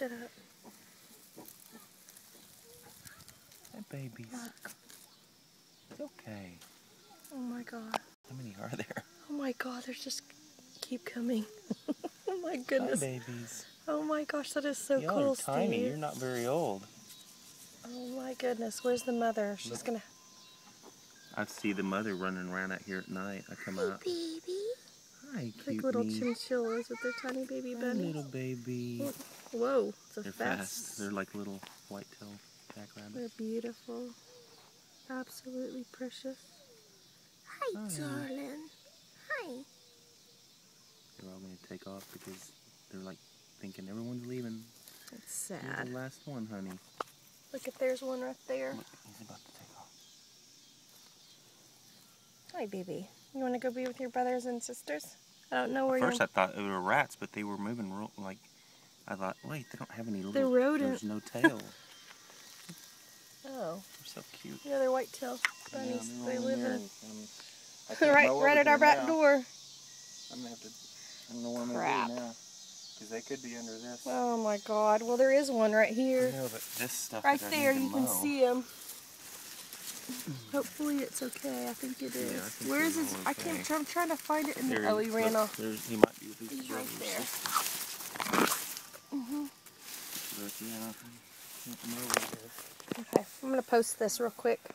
lift it up. That baby's... Look. It's okay. Oh my god. How many are there? Oh my god, there's just... keep coming. Oh my goodness. Hi, babies. Oh my gosh, that is so cool. You're tiny. Steve. You're not very old. Oh my goodness. Where's the mother? She's gonna. I see the mother running around out here at night. I come out. Baby. Hi, cute. Like little chinchillas with their tiny baby bunnies. Little baby. Whoa, it's a fast. They're like little white-tailed jack rabbits. They're beautiful. Absolutely precious. Hi, darling. Hi. They're all going to take off because they're like thinking everyone's leaving. That's sad. You're the last one, honey. Look, if there's one right there. Look, he's about to take off. Hi, baby. You want to go be with your brothers and sisters? I don't know where you're... At first I thought they were rats, but they were moving real, like... I thought, wait, they don't have any little... They're rodents. There's no tail. Oh. They're so cute. Yeah, they're white-tailed bunnies. Yeah, they live in... right at our back door. I'm going to have to... I don't know what I'm going to do now, because they could be under this. Oh my god. Well, there is one right here. I know, but this stuff right there, you can see him. Hopefully it's okay. I think it is. Yeah, think where is it? Okay. I can't. I'm trying to find it. In there, oh, he ran off. He might be with his brothers. Right there. Mm-hmm. Okay, I'm going to post this real quick.